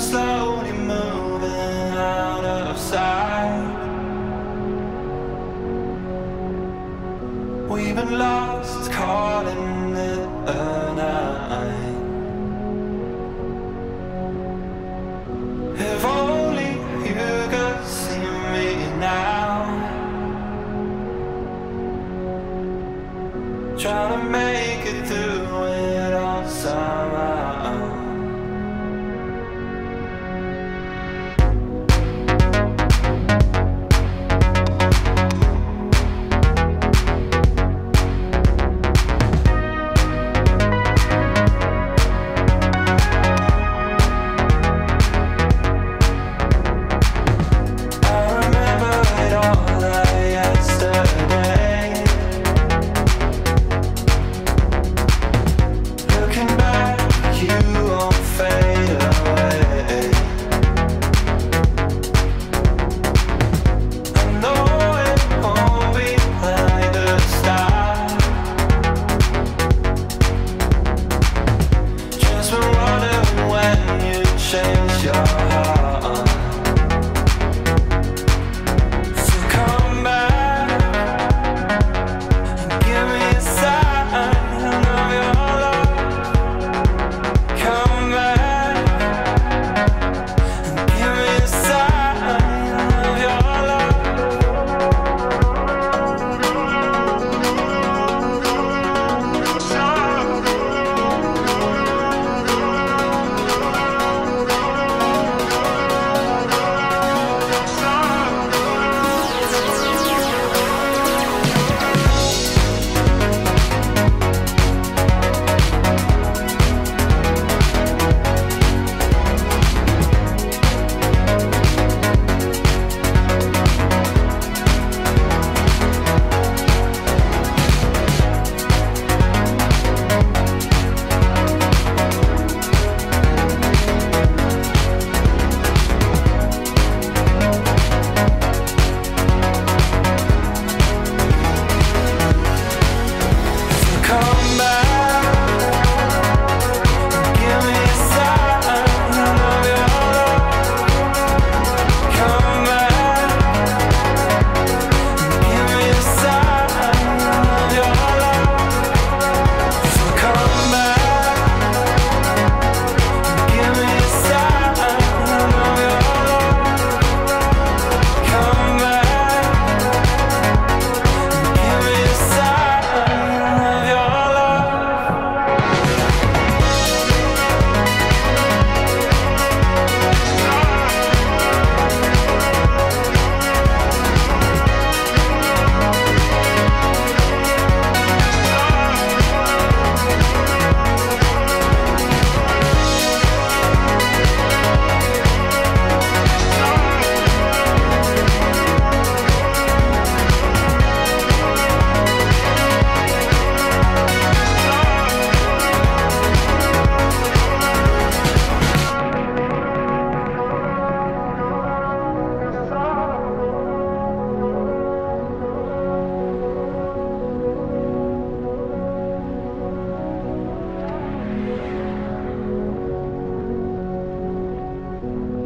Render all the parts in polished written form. Slowly moving out of sight. We've been lost, calling it a night. If only you could see me now, trying to make it through it all somehow.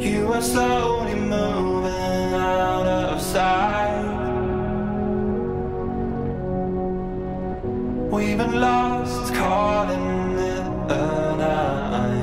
You are slowly moving out of sight. We've been lost, caught in the night. Life.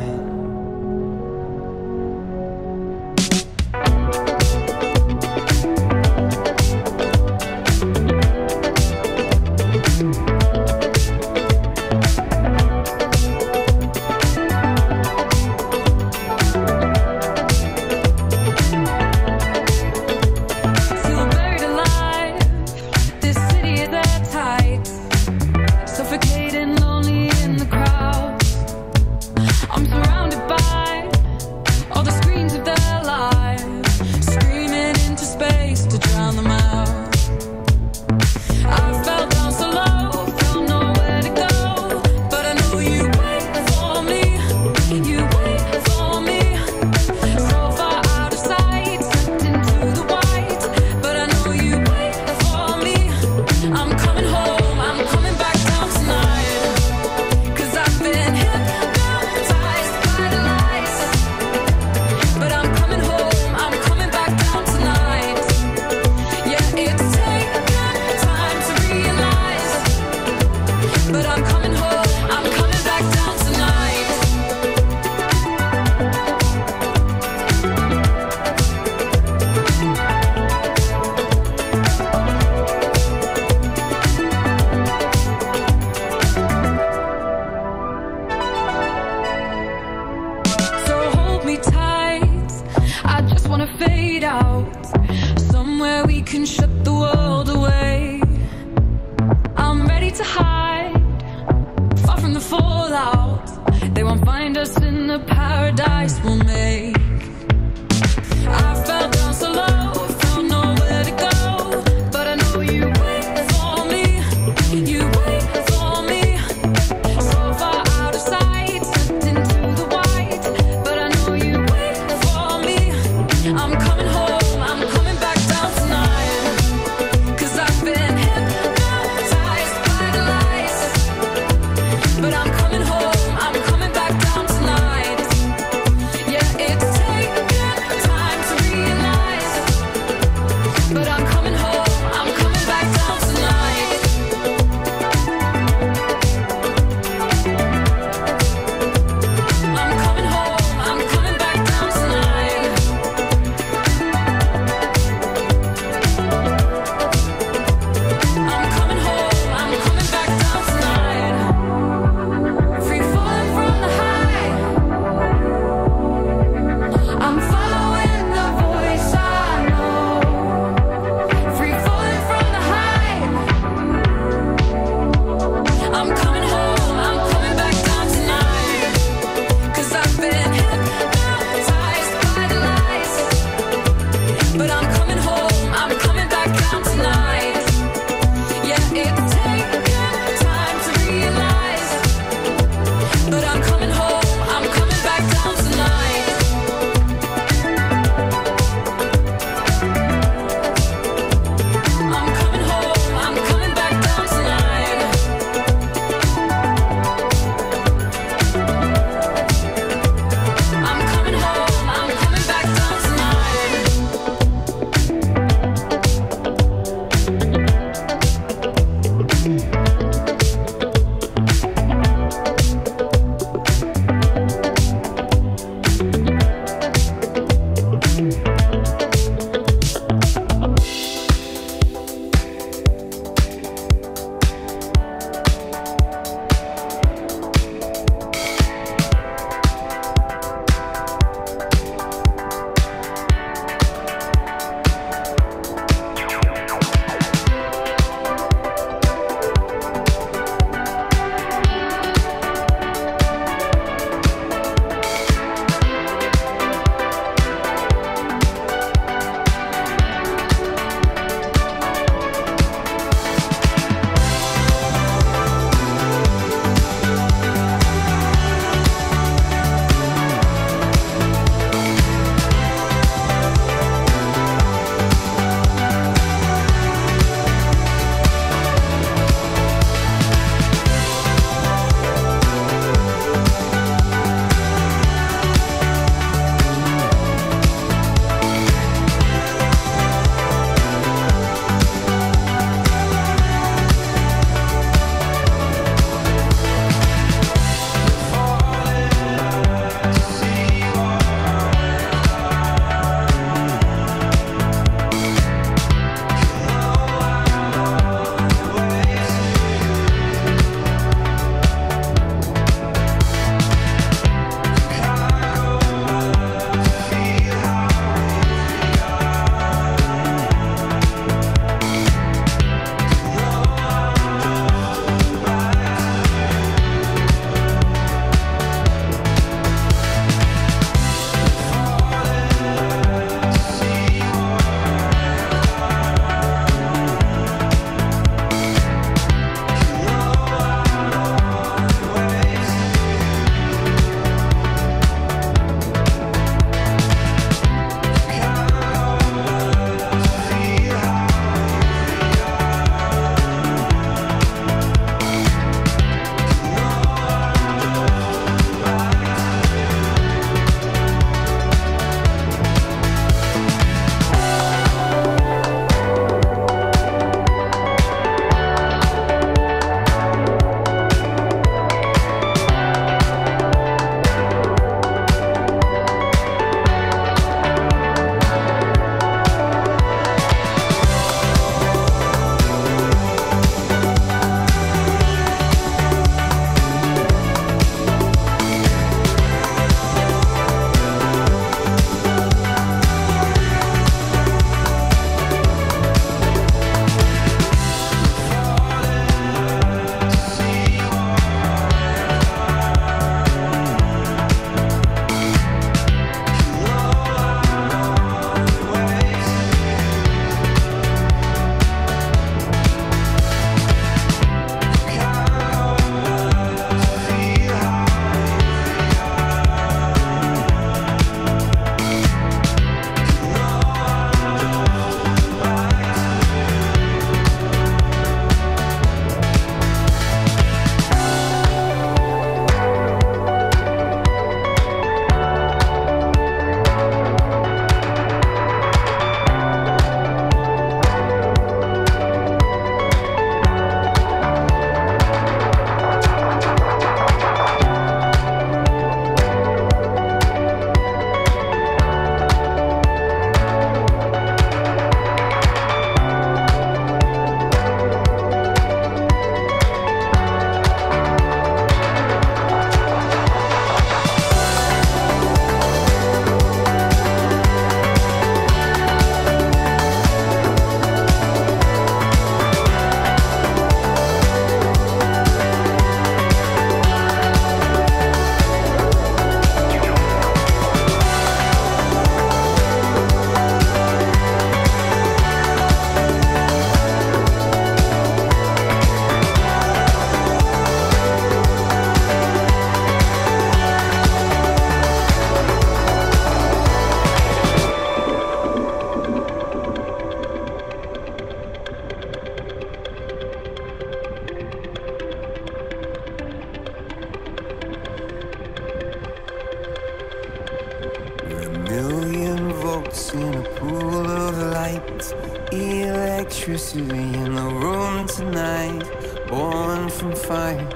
lights in a pool of light, electricity in the room tonight, born from fire,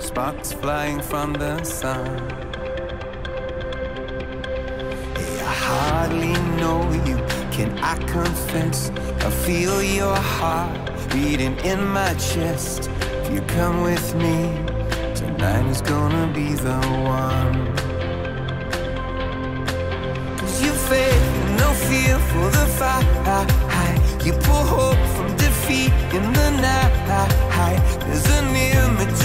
sparks flying from the sun. Hey, I hardly know you, can I confess? I feel your heart beating in my chest. If you come with me, tonight is gonna be the one. No fear for the fight. You pull hope from defeat in the night. There's an image